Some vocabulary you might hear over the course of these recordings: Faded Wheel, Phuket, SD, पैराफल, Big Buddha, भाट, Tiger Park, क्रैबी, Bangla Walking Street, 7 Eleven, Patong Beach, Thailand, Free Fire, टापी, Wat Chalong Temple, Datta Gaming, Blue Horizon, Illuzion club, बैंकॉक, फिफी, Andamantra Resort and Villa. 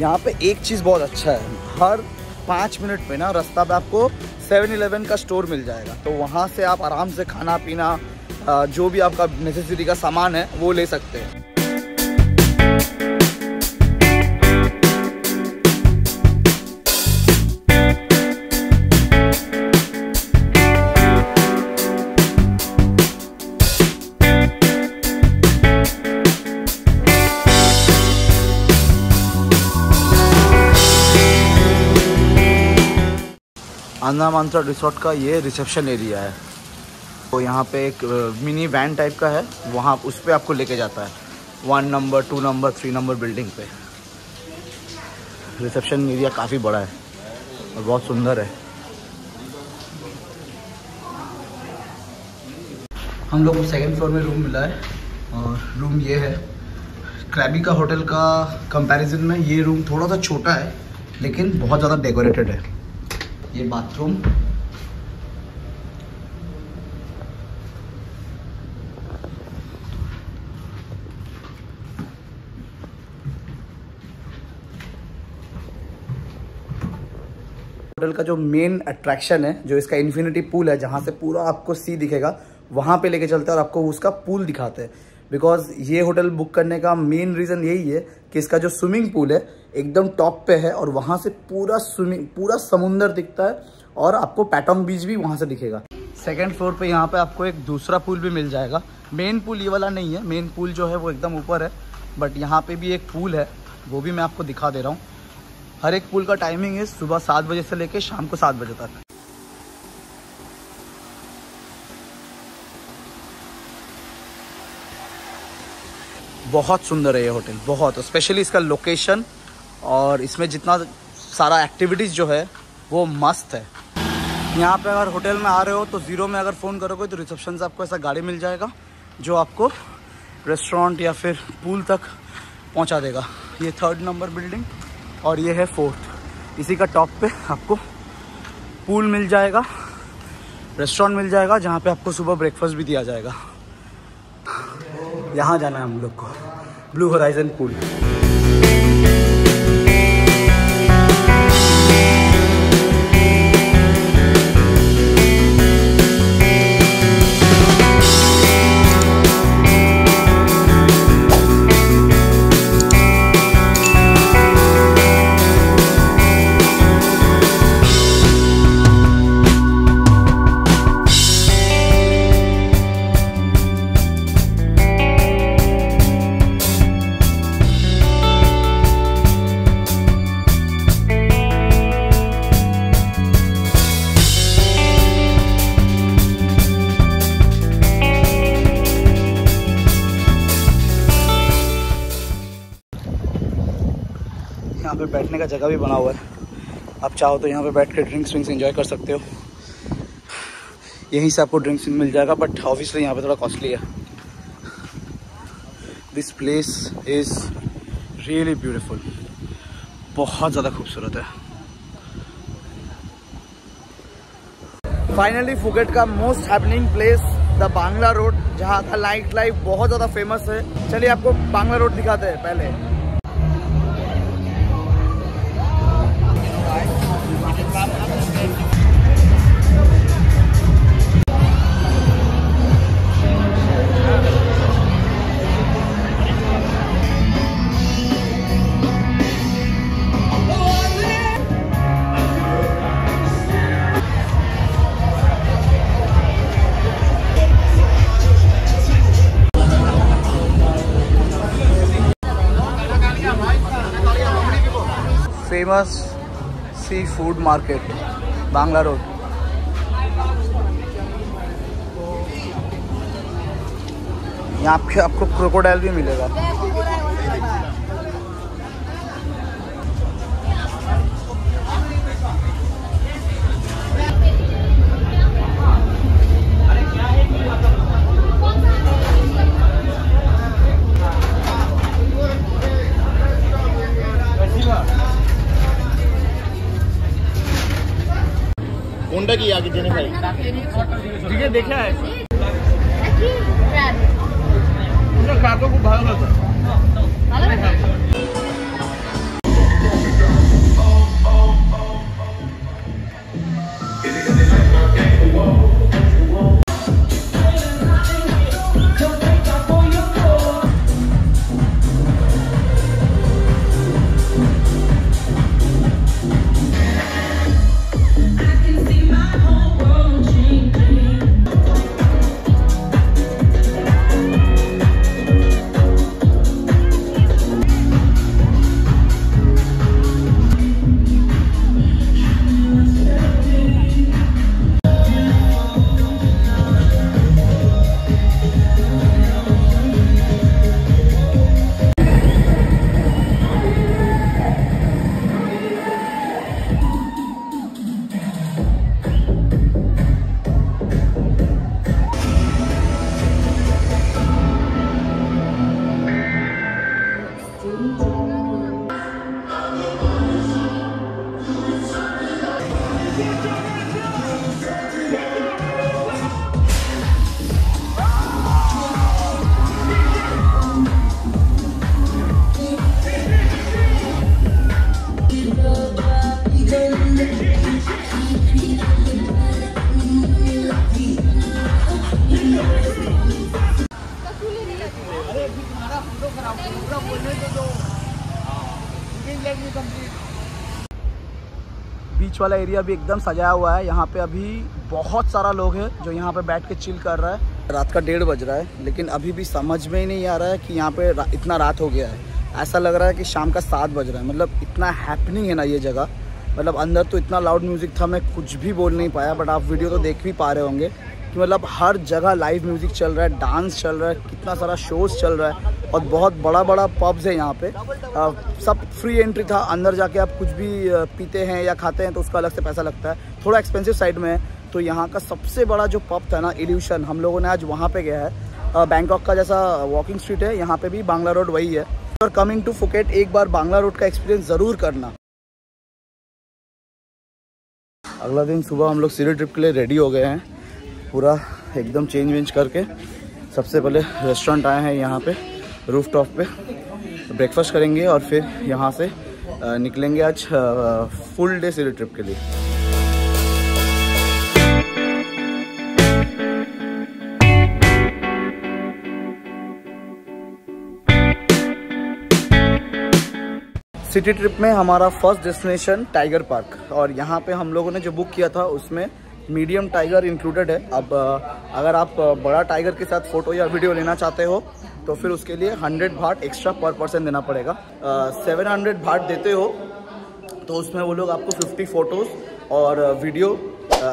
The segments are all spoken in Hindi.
यहाँ पे एक चीज़ बहुत अच्छा है, हर 5 मिनट पे ना रास्ता पे आपको 7-Eleven का स्टोर मिल जाएगा, तो वहाँ से आप आराम से खाना पीना जो भी आपका नेसेसिटी का सामान है वो ले सकते हैं। अंडामंत्रा रिसोर्ट का ये रिसेप्शन एरिया है, तो यहाँ पे एक मिनी वैन टाइप का है, वहाँ उस पर आपको लेके जाता है 1 नंबर 2 नंबर 3 नंबर बिल्डिंग पे। रिसेप्शन एरिया काफ़ी बड़ा है और बहुत सुंदर है। हम लोग को 2nd फ्लोर में रूम मिला है और रूम ये है। क्रैबी का होटल का कंपैरिजन में ये रूम थोड़ा सा छोटा है लेकिन बहुत ज़्यादा डेकोरेटेड है। ये बाथरूम, होटल का जो मेन अट्रैक्शन है जो इसका इन्फिनिटी पूल है, जहाँ से पूरा आपको सी दिखेगा, वहाँ पे लेके चलते हैं और आपको उसका पूल दिखाते हैं। बिकॉज ये होटल बुक करने का मेन रीज़न यही है कि इसका जो स्विमिंग पूल है एकदम टॉप पे है और वहाँ से पूरा समुंदर दिखता है और आपको पैटोंग बीच भी वहाँ से दिखेगा। 2nd फ्लोर पे यहाँ पे आपको एक दूसरा पूल भी मिल जाएगा। मेन पूल ये वाला नहीं है, मेन पूल जो है वो एकदम ऊपर है, बट यहाँ पे भी एक पूल है, वो भी मैं आपको दिखा दे रहा हूँ। हर एक पूल का टाइमिंग है सुबह 7 बजे से लेकर शाम को 7 बजे तक। बहुत सुंदर है ये होटल, बहुत, स्पेशली इसका लोकेशन और इसमें जितना सारा एक्टिविटीज़ जो है वो मस्त है। यहाँ पे अगर होटल में आ रहे हो तो 0 में अगर फ़ोन करोगे तो रिसेप्शन से आपको ऐसा गाड़ी मिल जाएगा जो आपको रेस्टोरेंट या फिर पूल तक पहुँचा देगा। ये 3rd नंबर बिल्डिंग और ये है 4th। इसी का टॉप पे आपको पूल मिल जाएगा, रेस्टोरेंट मिल जाएगा, जहाँ पर आपको सुबह ब्रेकफास्ट भी दिया जाएगा। यहाँ जाना है हम लोग को, ब्लू होराइजन पूल। यहाँ पे बैठने का जगह भी बना हुआ है, आप चाहो तो यहाँ पे बैठ के ड्रिंक्स विंक्स एंजॉय कर सकते हो। यहीं से आपको ड्रिंक्स मिल जाएगा, बट ऑब्वियसली यहाँ पे थोड़ा कॉस्टली है। This place is really beautiful, बहुत ज़्यादा खूबसूरत है। फाइनली फुकेट का most happening place the Bangla road, जहाँ का नाइट लाइफ बहुत ज़्यादा फेमस है। चलिए आपको बांग्ला रोड दिखाते हैं पहले। Famous seafood market Bangla road. यहाँ पे आपको क्रोकोडाइल भी मिलेगा। की आगे देने भाई देखा है को भाग। पूरा बोलने तो दो, you can let me complete. बीच वाला एरिया भी एकदम सजाया हुआ है। यहाँ पे अभी बहुत सारा लोग है जो यहाँ पे बैठ के चिल कर रहा है। रात का 1:30 बज रहा है, लेकिन अभी भी समझ में ही नहीं आ रहा है कि यहाँ पे इतना रात हो गया है। ऐसा लग रहा है कि शाम का 7 बज रहा है। मतलब इतना हैपनिंग है ना ये जगह। मतलब अंदर तो इतना लाउड म्यूज़िक था, मैं कुछ भी बोल नहीं पाया, बट आप वीडियो तो देख भी पा रहे होंगे कि मतलब हर जगह लाइव म्यूज़िक चल रहा है, डांस चल रहा है, कितना सारा शोज़ चल रहा है, और बहुत बड़ा बड़ा पब्स है यहाँ पे। सब फ्री एंट्री था। अंदर जाके आप कुछ भी पीते हैं या खाते हैं तो उसका अलग से पैसा लगता है, थोड़ा एक्सपेंसिव साइड में है। तो यहाँ का सबसे बड़ा जो पब था ना, इल्यूशन, हम लोगों ने आज वहाँ पर गया है। बैंकॉक का जैसा वॉकिंग स्ट्रीट है, यहाँ पर भी बांग्ला रोड वही है। और कमिंग टू फुकेट, एक बार बांग्ला रोड का एक्सपीरियंस ज़रूर करना। अगला दिन सुबह हम लोग सीरी ट्रिप के लिए रेडी हो गए हैं, पूरा एकदम चेंज वेंज करके। सबसे पहले रेस्टोरेंट आए हैं यहाँ पे रूफटॉप पे, ब्रेकफास्ट करेंगे और फिर यहाँ से निकलेंगे आज फुल डे सीरी ट्रिप के लिए। सिटी ट्रिप में हमारा फर्स्ट डेस्टिनेशन टाइगर पार्क, और यहाँ पे हम लोगों ने जो बुक किया था उसमें मीडियम टाइगर इंक्लूडेड है। अब अगर आप बड़ा टाइगर के साथ फ़ोटो या वीडियो लेना चाहते हो तो फिर उसके लिए 100 भाट एक्स्ट्रा पर पर्सन देना पड़ेगा। 700 भाट देते हो तो उसमें वो लोग आपको 50 फ़ोटोज़ और video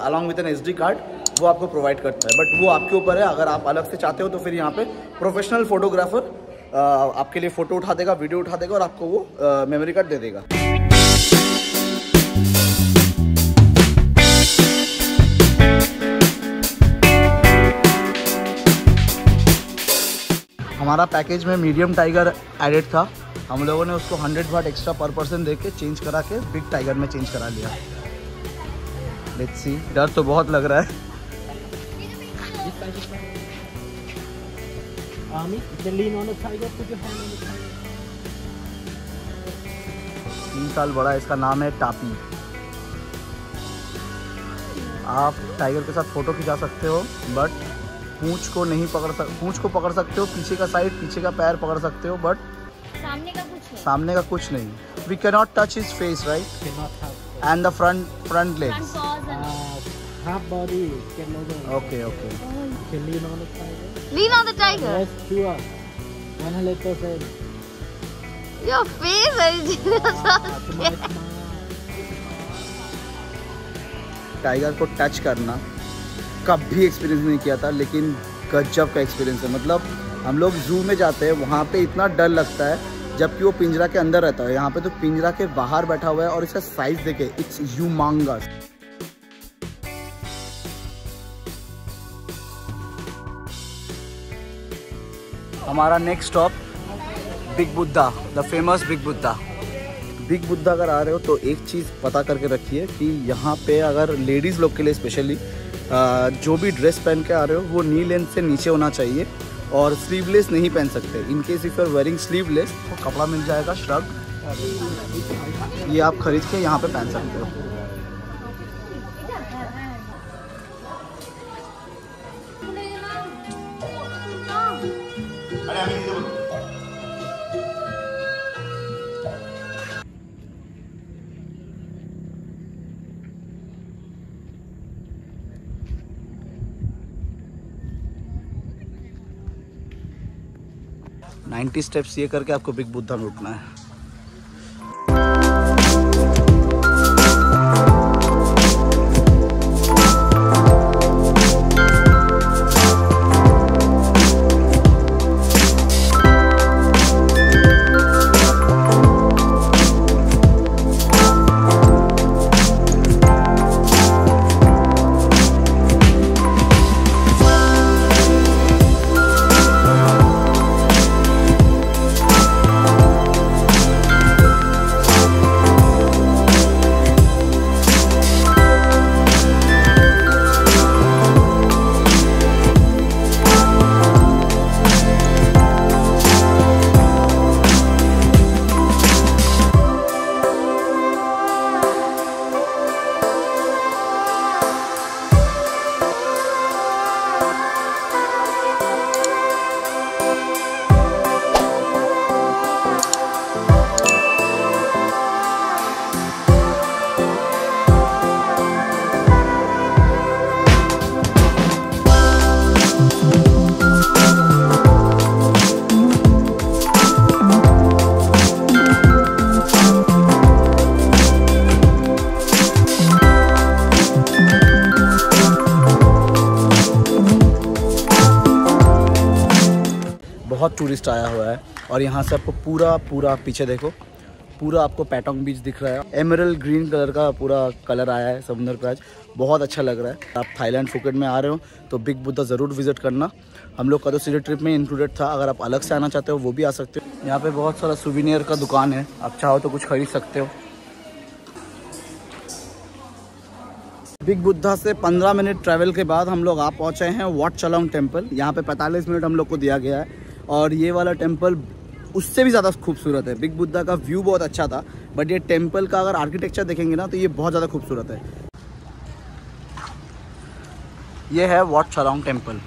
along with an SD card वो आपको प्रोवाइड करता है। बट वो आपके ऊपर है, अगर आप अलग से चाहते हो तो फिर यहाँ पर प्रोफेशनल फ़ोटोग्राफ़र आपके लिए फ़ोटो उठा देगा, वीडियो उठा देगा और आपको वो मेमोरी कार्ड दे देगा। हमारा पैकेज में मीडियम टाइगर एडेड था, हम लोगों ने उसको 100 भाट एक्स्ट्रा पर पर्सन दे के चेंज करा के बिग टाइगर में चेंज करा लिया। लेट्स सी, डर तो बहुत लग रहा है। तीन साल बड़ा, इसका नाम है टापी। आप टाइगर के साथ फोटो खिंचा सकते हो, बट पूंछ को नहीं पकड़ सकते। पूंछ को पकड़ सकते हो, पीछे का साइड, पीछे का पैर पकड़ सकते हो, बट सामने का कुछ नहीं। We can not touch his face, right, and the front legs, half body. Okay okay, lean on the tiger. Yes, sure. 100%. Your face is just. Tiger को टच करना कभी एक्सपीरियंस नहीं किया था, लेकिन गजब का एक्सपीरियंस है। मतलब हम लोग जू में जाते हैं, वहाँ पे इतना डर लगता है, जबकि वो पिंजरा के अंदर रहता है। यहाँ पे तो पिंजरा के बाहर बैठा हुआ है, और इसका साइज देखे, इट्स ह्यूमंगस। हमारा next stop big Buddha, the famous big Buddha. Big Buddha अगर आ रहे हो तो एक चीज़ पता करके रखिए कि यहाँ पे अगर लेडीज़ लोग के लिए स्पेशली जो भी ड्रेस पहन के आ रहे हो वो नी लेंथ से नीचे होना चाहिए, और स्लीवलेस नहीं पहन सकते। In case if you are wearing sleeveless तो कपड़ा मिल जाएगा श्रग, ये आप खरीद के यहाँ पे पहन सकते हो। टी स्टेप्स ये करके आपको बिग बुद्धा में उठना है। टूरिस्ट आया हुआ है। और यहाँ से आपको पूरा पूरा पीछे देखो, पूरा आपको पैटोंग बीच दिख रहा है। एमरल्ड ग्रीन कलर का पूरा कलर आया है समुद्र पर, आज बहुत अच्छा लग रहा है। आप थाईलैंड फुकेट में आ रहे हो तो बिग बुद्धा ज़रूर विजिट करना। हम लोग का तो सीधे ट्रिप में इंक्लूडेड था, अगर आप अलग से आना चाहते हो वो भी आ सकते हो। यहाँ पे बहुत सारा सुविनियर का दुकान है, आप चाहो तो कुछ खरीद सकते हो। बिग बुद्धा से 15 मिनट ट्रैवल के बाद हम लोग आ पहुँचे हैं वाट चलोंग टेम्पल। यहाँ पे 45 मिनट हम लोग को दिया गया है और ये वाला टेम्पल उससे भी ज़्यादा खूबसूरत है। बिग बुद्धा का व्यू बहुत अच्छा था, बट ये टेम्पल का अगर आर्किटेक्चर देखेंगे ना तो ये बहुत ज़्यादा खूबसूरत है। ये है वाट चलोंग टेम्पल।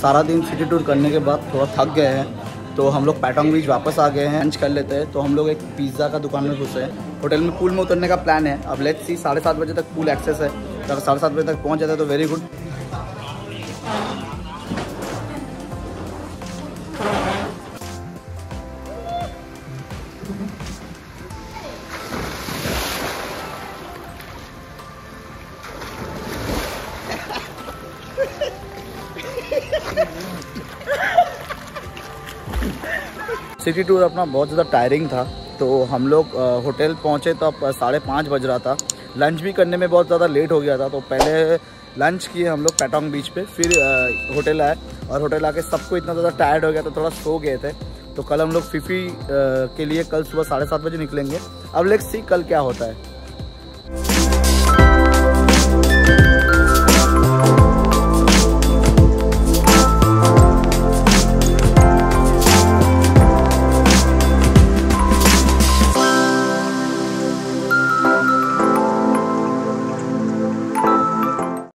सारा दिन सिटी टूर करने के बाद थोड़ा थक गए हैं तो हम लोग पैटोंग बीच वापस आ गए हैं, लंच कर लेते हैं। तो हम लोग एक पिज़्ज़ा का दुकान में घुसे हैं। होटल में पूल में उतरने का प्लान है। अब लेट्स सी 7:30 बजे तक पूल एक्सेस है, तो अगर 7:30 बजे तक पहुंच जाता है तो वेरी गुड। सिटी टूर अपना बहुत ज़्यादा टायरिंग था, तो हम लोग होटल पहुँचे तो अब 5:30 बज रहा था। लंच भी करने में बहुत ज़्यादा लेट हो गया था, तो पहले लंच किए हम लोग पैटोंग बीच पे, फिर होटल आए और होटल आके सबको इतना ज़्यादा टायर्ड हो गया था, थोड़ा सो गए थे। तो कल हम लोग फिफी के लिए कल सुबह 7:30 बजे निकलेंगे। अब लेट्स सी कल क्या होता है।